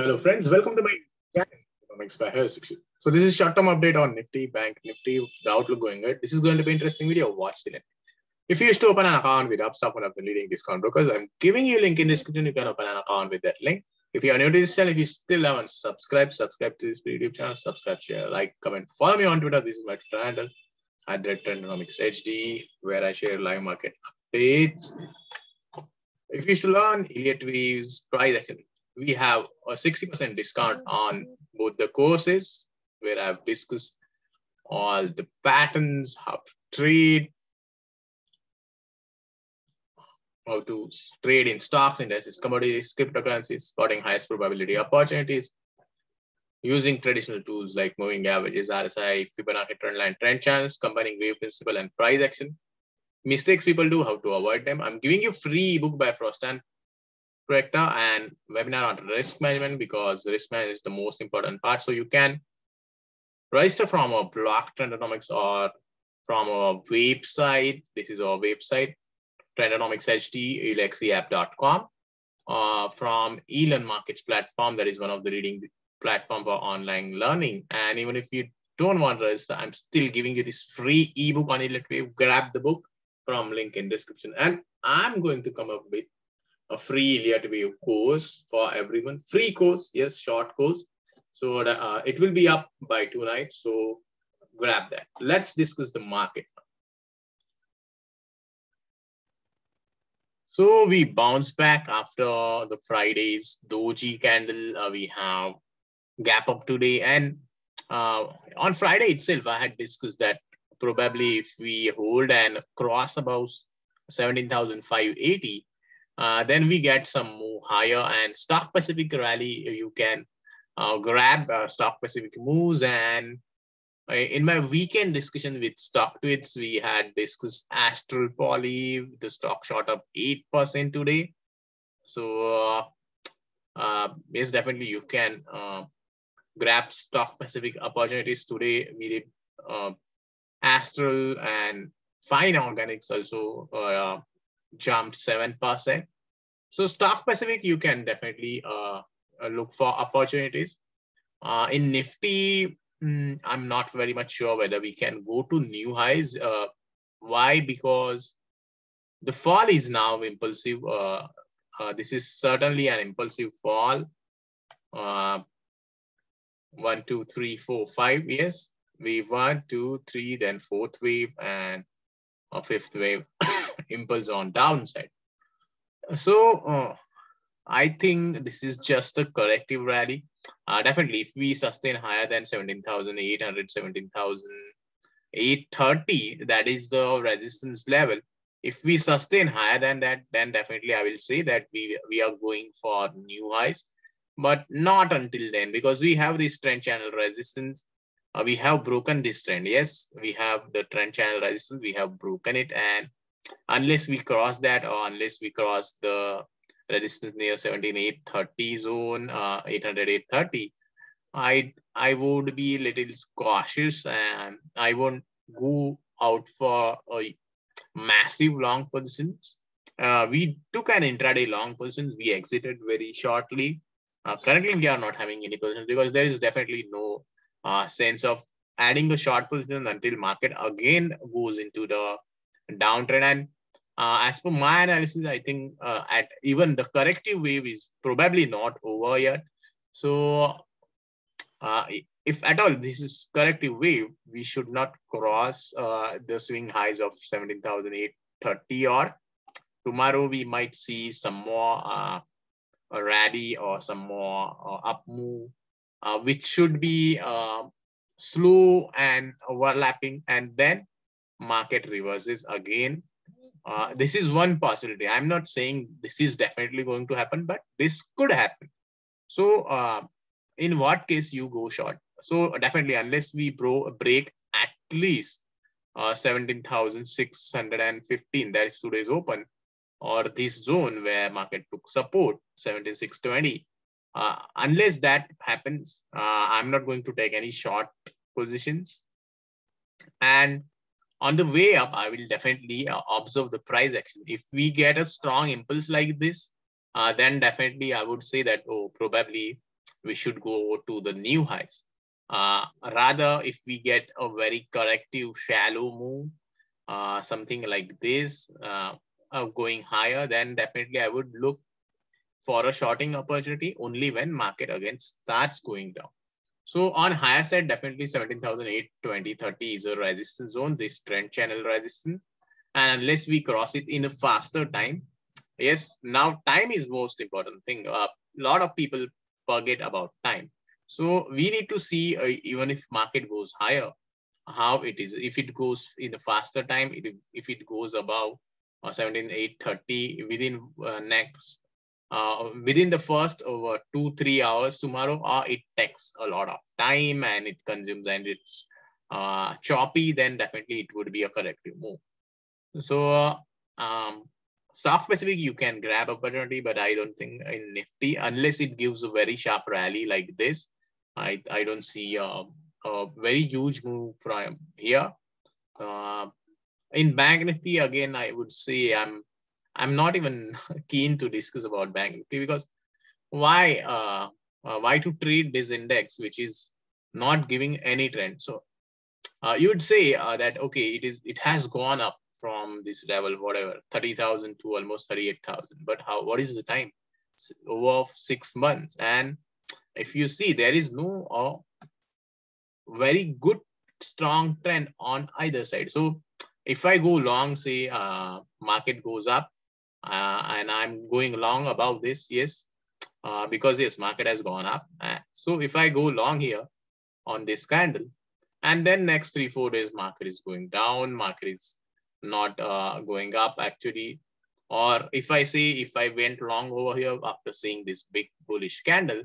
Hello friends, welcome to my Economics by Hair Section. So this is short-term update on Nifty, Bank Nifty, the outlook going ahead. This is going to be an interesting video. Watch till end. If you used to open an account with Upstox, one of the leading discount brokers, I'm giving you a link in the description. You can open an account with that link. If you are new to this channel, if you still haven't subscribed, subscribe to this YouTube channel, subscribe, share, like, comment, follow me on Twitter. This is my Twitter handle at Trendonomics HD, where I share live market updates. If you used to learn Elliott Wave's price action, we have a 60% discount on both the courses where I've discussed all the patterns, how to trade, in stocks, indices, commodities, cryptocurrencies, spotting highest probability opportunities, using traditional tools like moving averages, RSI, Fibonacci trend line, trend channels, combining wave principle and price action, mistakes people do, how to avoid them. I'm giving you free ebook by Frost and and webinar on risk management, because risk management is the most important part. So you can register from our blog Trendonomics or from our website. This is our website, trendonomicshdelexiapp.com, from eLearnMarkets platform. That is one of the leading platform for online learning. And even if you don't want to register, I'm still giving you this free ebook on Elliott Wave. Grab the book from link in description. And I'm going to come up with a free Elliott Wave course for everyone. Free course, yes, short course. So it will be up by tonight. So grab that. Let's discuss the market. So we bounce back after the Friday's doji candle. We have gap up today. And on Friday itself, I had discussed that probably if we hold and cross about 17,580, then we get some move higher, and stock specific rally, you can grab stock specific moves. And in my weekend discussion with stocktwits, we had discussed Astral Poly. The stock shot up 8% today. So yes, definitely you can grab stock specific opportunities today. We did Astral and Fine Organics also jumped 7%. So stock specific, you can definitely look for opportunities. In Nifty, I'm not very much sure whether we can go to new highs. Why? Because the fall is now impulsive. This is certainly an impulsive fall. 1, 2, 3, 4, 5. Yes, we 1, 2, 3, then fourth wave and a fifth wave. Impulse on downside. So I think this is just a corrective rally. Definitely if we sustain higher than 17,800, 17,830, that is the resistance level. If we sustain higher than that, then definitely I will say that we are going for new highs, but not until then, because we have this trend channel resistance. We have broken this trend. Yes, we have the trend channel resistance. We have broken it, and unless we cross that, or unless we cross the resistance near 17,830 zone, 800, 830, I would be a little cautious, and I won't go out for a massive long positions. We took an intraday long positions. We exited very shortly. Currently, we are not having any positions, because there is definitely no sense of adding a short position until market again goes into the downtrend. And as per my analysis, I think at even the corrective wave is probably not over yet. So if at all this is corrective wave, we should not cross the swing highs of 17,830, or tomorrow we might see some more rally or some more up move, which should be slow and overlapping, and then market reverses again. This is one possibility. I'm not saying this is definitely going to happen, but this could happen. So in what case you go short? So definitely unless we break at least 17,615, that is today's open, or this zone where market took support, 7620, unless that happens, I'm not going to take any short positions. And on the way up, I will definitely observe the price action. If we get a strong impulse like this, then definitely I would say that, oh, probably we should go to the new highs. Rather, if we get a very corrective shallow move, something like this, of going higher, then definitely I would look for a shorting opportunity only when market again starts going down. So on higher side, definitely 17,820, 30 is a resistance zone, this trend channel resistance. And unless we cross it in a faster time, yes, now time is most important thing. A lot of people forget about time. So we need to see even if market goes higher, how it is. If it goes in a faster time, if it goes above 17,830 within next, within the first over 2-3 hours tomorrow, it takes a lot of time and it consumes and it's choppy, then definitely it would be a corrective move. So stock specific, you can grab opportunity, but I don't think in Nifty, unless it gives a very sharp rally like this, I don't see a very huge move from here. In Bank Nifty, again, I would say I'm not even keen to discuss about Bank Nifty, because why to trade this index, which is not giving any trend? So you would say that, okay, it has gone up from this level, whatever, 30,000 to almost 38,000. But what is the time? It's over 6 months. And if you see, there is no very good, strong trend on either side. So if I go long, say market goes up and I'm going long above this, yes, because yes, market has gone up. So if I go long here on this candle, and then next 3-4 days, market is going down, market is not going up actually. Or if I say, if I went long over here after seeing this big bullish candle,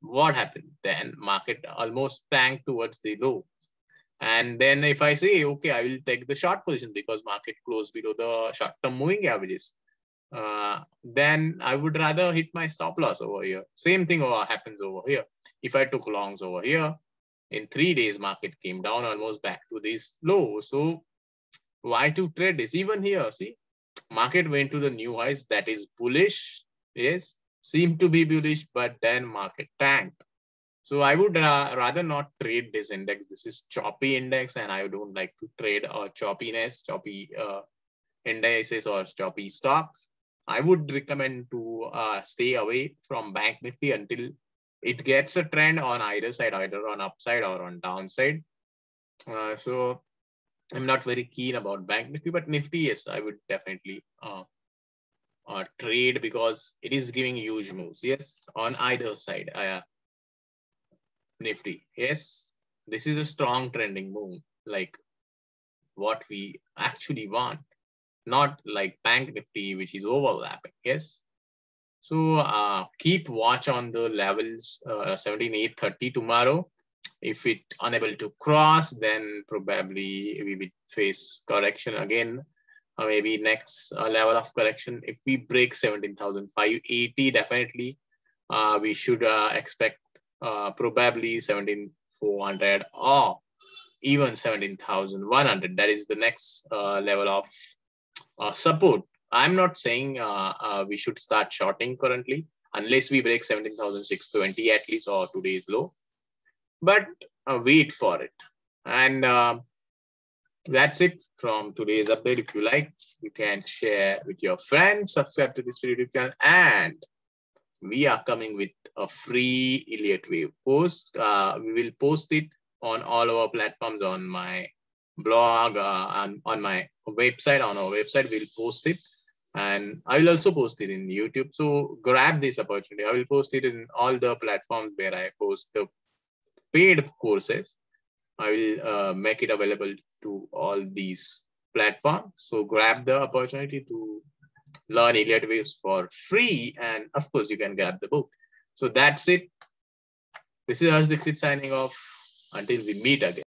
what happened then? Market almost tanked towards the low. And then if I say, okay, I will take the short position because market closed below the short-term moving averages, then I would rather hit my stop loss over here. Same thing happens over here. If I took longs over here, in 3 days, market came down almost back to this low. So why to trade this? Even here, see, market went to the new highs. That is bullish. Yes, seemed to be bullish, but then market tanked. So I would rather not trade this index. This is choppy index and I don't like to trade choppy indices or choppy stocks. I would recommend to stay away from Bank Nifty until it gets a trend on either side, either on upside or on downside. So I'm not very keen about Bank Nifty, but Nifty, yes, I would definitely trade because it is giving huge moves. Yes, on either side. Nifty, yes, this is a strong trending move, like what we actually want, not like Bank Nifty, which is overlapping. Yes, so keep watch on the levels 17,830 tomorrow. If it unable to cross, then probably we will face correction again, or maybe next level of correction. If we break 17,580, definitely we should expect probably 17,400 or even 17,100. That is the next level of support. I'm not saying we should start shorting currently unless we break 17,620 at least, or today's low, but wait for it. And that's it from today's update. If you like, you can share with your friends, subscribe to this YouTube channel, and we are coming with a free Elliott Wave post. We will post it on all our platforms, on my blog, on my website. On our website, we'll post it. And I will also post it in YouTube. So grab this opportunity. I will post it in all the platforms where I post the paid courses. I will make it available to all these platforms. So grab the opportunity to learn Elliott Waves for free. And of course, you can grab the book. So that's it. This is Harsh Dixit signing off until we meet again.